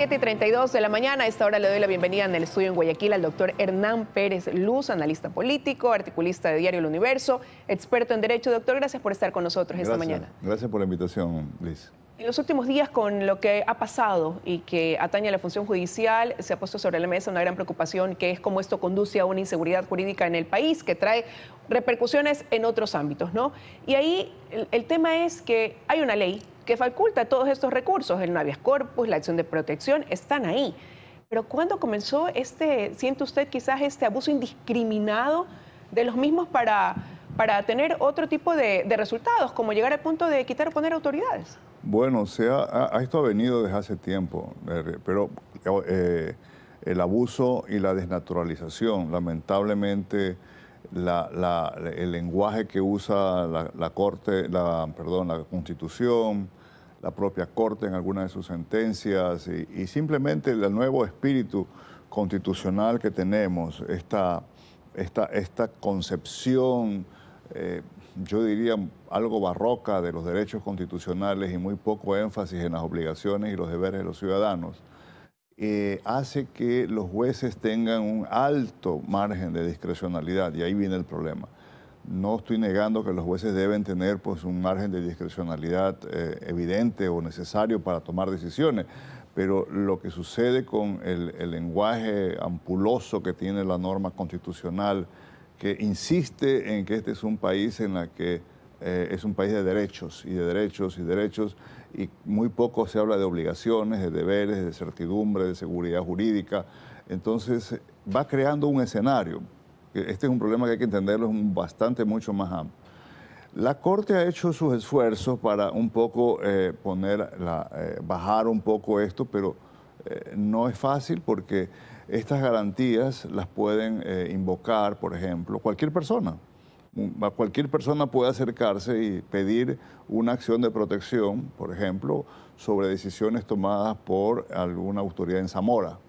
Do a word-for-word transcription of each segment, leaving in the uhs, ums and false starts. siete y treinta y dos de la mañana. A esta hora le doy la bienvenida en el estudio en Guayaquil al doctor Hernán Pérez Loose, analista político, articulista de Diario El Universo, experto en Derecho. Doctor, gracias por estar con nosotros gracias, esta mañana. Gracias por la invitación, Liz. En los últimos días, con lo que ha pasado y que atañe a la función judicial, se ha puesto sobre la mesa una gran preocupación, que es cómo esto conduce a una inseguridad jurídica en el país, que trae repercusiones en otros ámbitos, ¿no? Y ahí el, el tema es que hay una ley que faculta todos estos recursos, el habeas corpus, la acción de protección, están ahí. Pero ¿cuándo comenzó este, siente usted quizás este abuso indiscriminado de los mismos para, para tener otro tipo de, de resultados, como llegar al punto de quitar o poner autoridades? Bueno, o sea, a esto ha venido desde hace tiempo, pero eh, el abuso y la desnaturalización, lamentablemente, la, la, el lenguaje que usa la, la Corte, la, perdón, la Constitución, la propia Corte en algunas de sus sentencias y, y simplemente el nuevo espíritu constitucional que tenemos, esta, esta, esta concepción, eh, yo diría algo barroca de los derechos constitucionales y muy poco énfasis en las obligaciones y los deberes de los ciudadanos, eh, hace que los jueces tengan un alto margen de discrecionalidad, y ahí viene el problema. No estoy negando que los jueces deben tener pues, un margen de discrecionalidad eh, evidente o necesario para tomar decisiones, pero lo que sucede con el, el lenguaje ampuloso que tiene la norma constitucional, que insiste en que este es un país en la que eh, es un país de derechos y de derechos y derechos, y muy poco se habla de obligaciones, de deberes, de certidumbre, de seguridad jurídica. Entonces va creando un escenario. Este es un problema que hay que entenderlo, es bastante mucho más amplio. La Corte ha hecho sus esfuerzos para un poco eh, poner la, eh, bajar un poco esto, pero eh, no es fácil porque estas garantías las pueden eh, invocar, por ejemplo, cualquier persona. Cualquier persona puede acercarse y pedir una acción de protección, por ejemplo, sobre decisiones tomadas por alguna autoridad en Zamora.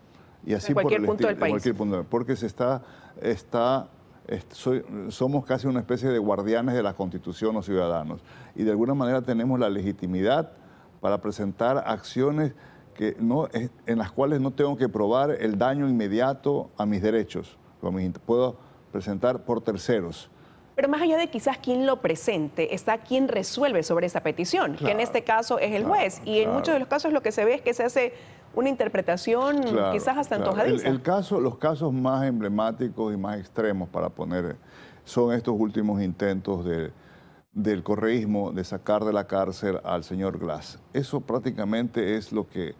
Y así en cualquier por el punto del país. Cualquier punto, porque se está, está, es, soy, somos casi una especie de guardianes de la Constitución, los ciudadanos. Y de alguna manera tenemos la legitimidad para presentar acciones que no, en las cuales no tengo que probar el daño inmediato a mis derechos. Lo puedo presentar por terceros. Pero más allá de quizás quién lo presente, está quien resuelve sobre esa petición, claro, que en este caso es el claro, juez. Y claro. en muchos de los casos lo que se ve es que se hace una interpretación claro, quizás hasta claro. antojadiza. El, el caso, los casos más emblemáticos y más extremos, para poner, son estos últimos intentos de... del correísmo de sacar de la cárcel al señor Glass. Eso prácticamente es lo que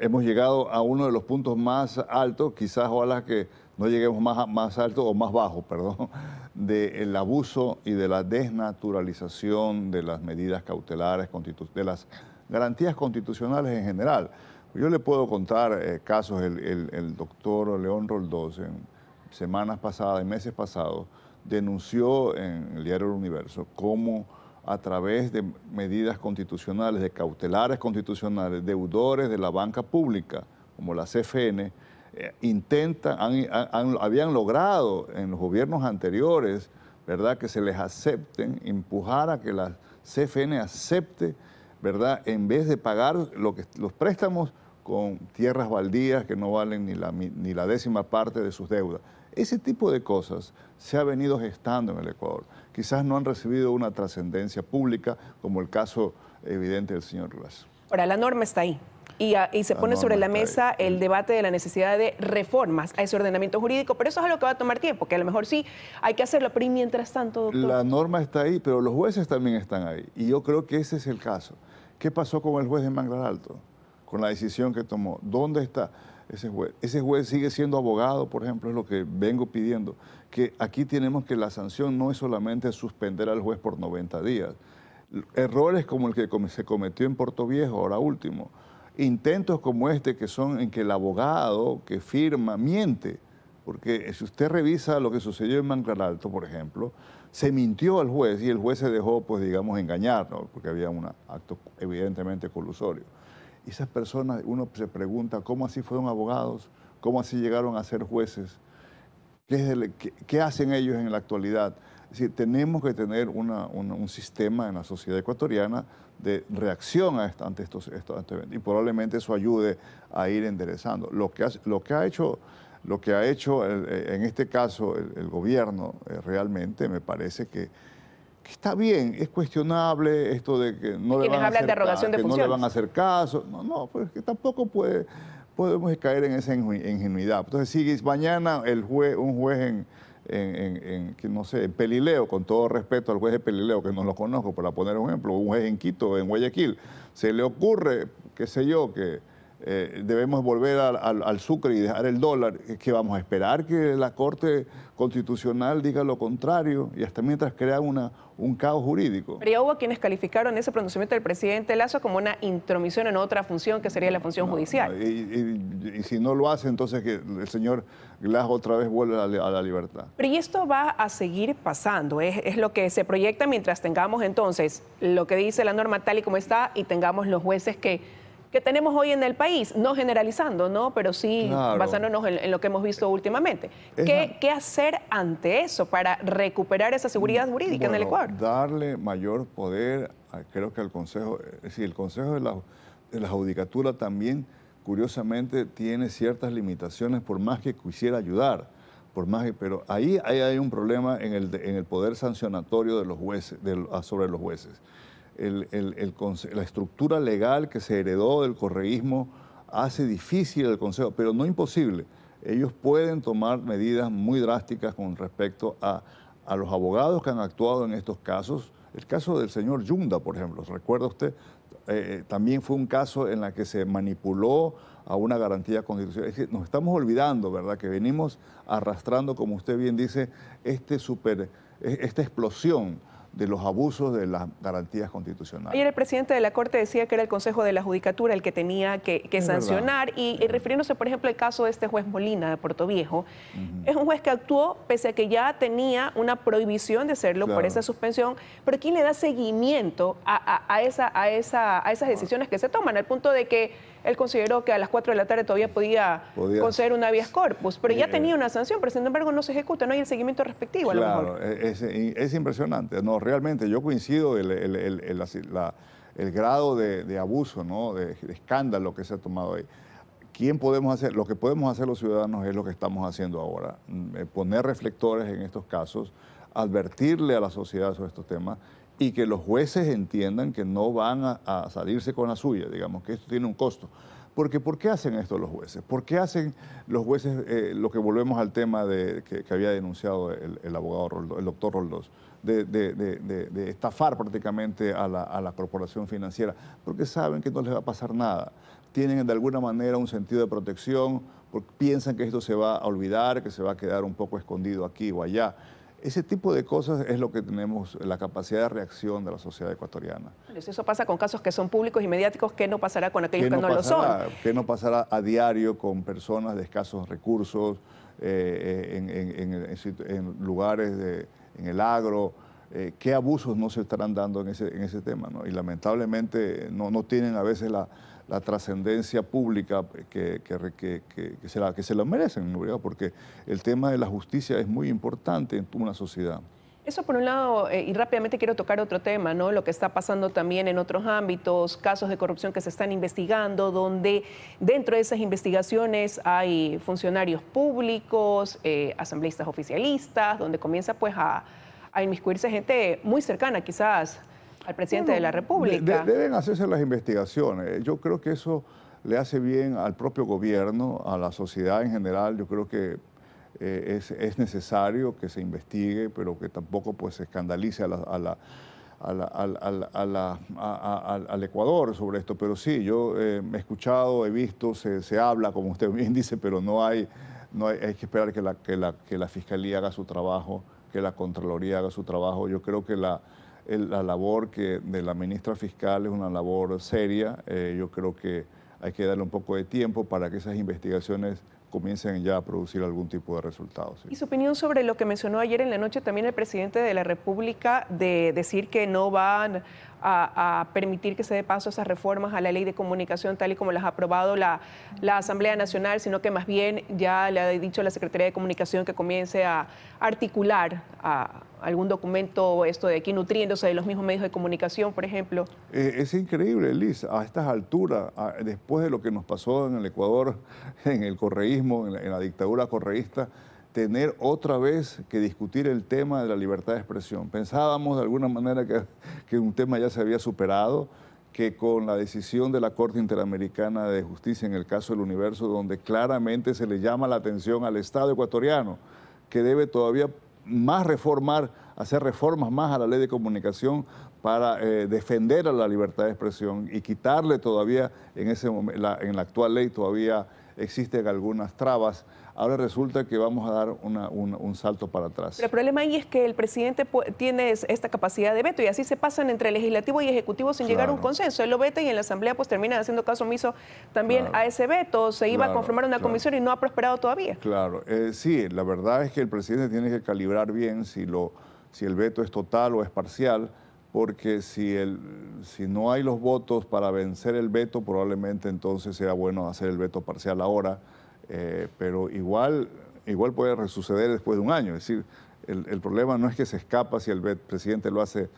hemos llegado a uno de los puntos más altos, quizás ojalá que no lleguemos más, más alto o más bajo, perdón, del abuso y de la desnaturalización de las medidas cautelares, de las garantías constitucionales en general. Yo le puedo contar eh, casos, el, el, el doctor León Roldós, en semanas pasadas y meses pasados, denunció en el Diario El Universo cómo a través de medidas constitucionales, de cautelares constitucionales, deudores de la banca pública, como la C F N, eh, intentan, han, han, habían logrado en los gobiernos anteriores, ¿verdad?, que se les acepten, empujar a que la C F N acepte, ¿verdad?, en vez de pagar lo que, los préstamos con tierras baldías que no valen ni la, ni la décima parte de sus deudas. Ese tipo de cosas se ha venido gestando en el Ecuador. Quizás no han recibido una trascendencia pública, como el caso evidente del señor Glass. Ahora, la norma está ahí y, a, y se la pone sobre la mesa ahí. El debate de la necesidad de reformas a ese ordenamiento jurídico, pero eso es algo que va a tomar tiempo, que a lo mejor sí hay que hacerlo, pero mientras tanto, doctor... La norma está ahí, pero los jueces también están ahí, y yo creo que ese es el caso. ¿Qué pasó con el juez de Manglaralto, con la decisión que tomó? ¿Dónde está...? Ese juez, ese juez sigue siendo abogado, por ejemplo, es lo que vengo pidiendo. Que aquí tenemos que la sanción no es solamente suspender al juez por noventa días. Errores como el que se cometió en Portoviejo, ahora último. Intentos como este que son en que el abogado que firma miente. Porque si usted revisa lo que sucedió en Manglaralto, por ejemplo, se mintió al juez y el juez se dejó, pues digamos, engañar, ¿no? Porque había un acto evidentemente colusorio. Esas personas, uno se pregunta cómo así fueron abogados, cómo así llegaron a ser jueces, qué, qué, qué hacen ellos en la actualidad. Es decir, tenemos que tener una, una, un sistema en la sociedad ecuatoriana de reacción a esta, ante estos, estos, estos eventos, y probablemente eso ayude a ir enderezando. Lo que ha, lo que ha hecho, lo que ha hecho el, en este caso el, el gobierno eh, realmente me parece que, que está bien. Es cuestionable esto de que no le van a hacer caso, que no le van a hacer caso. No, no, pero es que tampoco puede, podemos caer en esa ingenuidad. Entonces, si mañana el juez, un juez en... En, en, en, no sé, en Pelileo, con todo respeto al juez de Pelileo, que no lo conozco, para poner un ejemplo, un juez en Quito, en Guayaquil, se le ocurre, qué sé yo, que eh, debemos volver a, a, al Sucre y dejar el dólar, que vamos a esperar que la Corte Constitucional diga lo contrario y hasta mientras crea una, un caos jurídico. Pero ya hubo quienes calificaron ese pronunciamiento del presidente Lazo como una intromisión en otra función, que sería la función no, judicial. No, y, y, y si no lo hace, entonces que el señor Lazo otra vez vuelve a la, a la libertad. Pero y esto va a seguir pasando, es, es lo que se proyecta mientras tengamos entonces lo que dice la norma tal y como está y tengamos los jueces que... que tenemos hoy en el país, no generalizando, ¿no? Pero sí claro. basándonos en, en lo que hemos visto últimamente. ¿Qué, la... ¿Qué hacer ante eso para recuperar esa seguridad jurídica bueno, en el Ecuador? Darle mayor poder, a, creo que al Consejo, es decir, el Consejo de la, de la Judicatura también, curiosamente, tiene ciertas limitaciones por más que quisiera ayudar, por más que, pero ahí, ahí hay un problema en el, en el poder sancionatorio de los jueces, de, sobre los jueces. El, el, el, la estructura legal que se heredó del correísmo hace difícil el Consejo, pero no imposible. Ellos pueden tomar medidas muy drásticas con respecto a, a los abogados que han actuado en estos casos. El caso del señor Yunda, por ejemplo, ¿recuerda usted? Eh, también fue un caso en el que se manipuló a una garantía constitucional. Es que nos estamos olvidando, ¿verdad?, que venimos arrastrando, como usted bien dice, este super, esta explosión de los abusos de las garantías constitucionales. Ayer el presidente de la Corte decía que era el Consejo de la Judicatura el que tenía que, que sancionar, verdad, y, y refiriéndose, por ejemplo, al caso de este juez Molina de Portoviejo, uh-huh. es un juez que actuó pese a que ya tenía una prohibición de hacerlo claro. por esa suspensión, pero ¿quién le da seguimiento a, a, a, esa, a, esa, a esas decisiones que se toman? Al punto de que él consideró que a las cuatro de la tarde todavía podía, podía conceder un habeas corpus, pero ya eh, tenía una sanción, pero sin embargo no se ejecuta, no hay el seguimiento respectivo a claro, lo mejor. Es, es impresionante, no, realmente yo coincido el, el, el, el, la, el grado de, de abuso, ¿no? de, de escándalo que se ha tomado ahí. ¿Quién podemos hacer? Lo que podemos hacer los ciudadanos es lo que estamos haciendo ahora, poner reflectores en estos casos, advertirle a la sociedad sobre estos temas, y que los jueces entiendan que no van a, a salirse con la suya, digamos, que esto tiene un costo. Porque, ¿por qué hacen esto los jueces? ¿Por qué hacen los jueces eh, lo que volvemos al tema de, que, que había denunciado el, el abogado Roldós, el doctor Roldós, de, de, de, de, de estafar prácticamente a la, a la corporación financiera? Porque saben que no les va a pasar nada. Tienen de alguna manera un sentido de protección, porque piensan que esto se va a olvidar, que se va a quedar un poco escondido aquí o allá. Ese tipo de cosas es lo que tenemos, la capacidad de reacción de la sociedad ecuatoriana. Eso pasa con casos que son públicos y mediáticos. ¿Qué no pasará con aquellos que no lo son? ¿Qué no pasará a diario con personas de escasos recursos, eh, en, en, en, en lugares, de, en el agro? Eh, ¿Qué abusos no se estarán dando en ese, en ese tema, ¿no? Y lamentablemente no, no tienen a veces la, la trascendencia pública que, que, que, que, que, se la, que se la merecen, ¿no? Porque el tema de la justicia es muy importante en una sociedad. Eso por un lado, eh, y rápidamente quiero tocar otro tema, ¿no? Lo que está pasando también en otros ámbitos, casos de corrupción que se están investigando, donde dentro de esas investigaciones hay funcionarios públicos, eh, asambleístas oficialistas, donde comienza pues a... a inmiscuirse gente muy cercana quizás al presidente bueno, de la República. De, de, deben hacerse las investigaciones. Yo creo que eso le hace bien al propio gobierno, a la sociedad en general. Yo creo que eh, es, es necesario que se investigue, pero que tampoco pues, se escandalice a la, a la, a la, a la, a la, a, a, al Ecuador sobre esto. Pero sí, yo eh, he escuchado, he visto, se, se habla, como usted bien dice, pero no hay, no hay, hay que esperar que la, que, la, que la Fiscalía haga su trabajo, que la Contraloría haga su trabajo. Yo creo que la, el, la labor que de la ministra fiscal es una labor seria. Eh, yo creo que hay que darle un poco de tiempo para que esas investigaciones comiencen ya a producir algún tipo de resultados. ¿Sí? Y su opinión sobre lo que mencionó ayer en la noche también el presidente de la República, de decir que no van a, a permitir que se dé paso a esas reformas a la ley de comunicación tal y como las ha aprobado la, la Asamblea Nacional, sino que más bien ya le ha dicho a la Secretaría de Comunicación que comience a articular a, algún documento, esto de aquí nutriéndose de los mismos medios de comunicación, por ejemplo? Eh, es increíble, Liz, a estas alturas, a, después de lo que nos pasó en el Ecuador, en el correísmo, en la, en la dictadura correísta, tener otra vez que discutir el tema de la libertad de expresión. Pensábamos de alguna manera que, que un tema ya se había superado, que con la decisión de la Corte Interamericana de Justicia, en el caso del Universo, donde claramente se le llama la atención al Estado ecuatoriano, que debe todavía más reformar, hacer reformas más a la ley de comunicación para eh, defender a la libertad de expresión y quitarle todavía, en, ese, la, en la actual ley todavía existen algunas trabas. Ahora resulta que vamos a dar una, una, un salto para atrás. Pero el problema ahí es que el presidente tiene esta capacidad de veto y así se pasan entre legislativo y ejecutivo sin, claro, llegar a un consenso. Él lo veta y en la asamblea pues termina haciendo caso omiso también, claro, a ese veto. Se iba, claro, a conformar una, claro, comisión y no ha prosperado todavía. Claro, eh, sí, la verdad es que el presidente tiene que calibrar bien si, lo, si el veto es total o es parcial, porque si, el, si no hay los votos para vencer el veto, probablemente entonces sea bueno hacer el veto parcial ahora. Eh, pero igual, igual puede resuceder después de un año. Es decir, el, el problema no es que se escapa si el presidente lo hace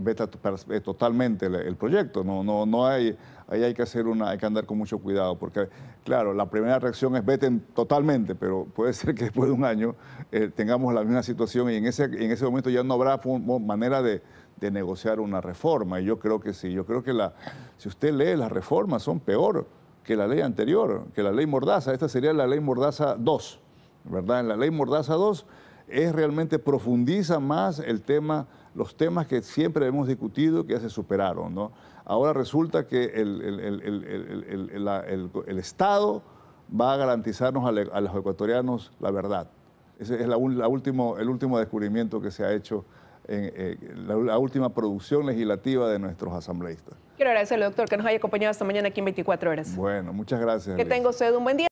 veta totalmente el, el proyecto. No, no, no hay, ahí hay que hacer una, hay que andar con mucho cuidado, porque claro, la primera reacción es veten totalmente, pero puede ser que después de un año eh, tengamos la misma situación y en ese, en ese momento ya no habrá manera de, de negociar una reforma. Y yo creo que sí. Yo creo que la, si usted lee las reformas, son peor que la ley anterior, que la ley Mordaza. Esta sería la ley Mordaza dos, ¿verdad? En la ley Mordaza dos es realmente profundiza más el tema, los temas que siempre hemos discutido que ya se superaron, ¿no? Ahora resulta que el, el, el, el, el, el, el, el, el Estado va a garantizarnos a, le, a los ecuatorianos la verdad. Ese es la, la último, el último descubrimiento que se ha hecho en eh, la, la última producción legislativa de nuestros asambleístas. Quiero agradecerle, doctor, que nos haya acompañado esta mañana aquí en veinticuatro horas. Bueno, muchas gracias. Que tenga usted un buen día.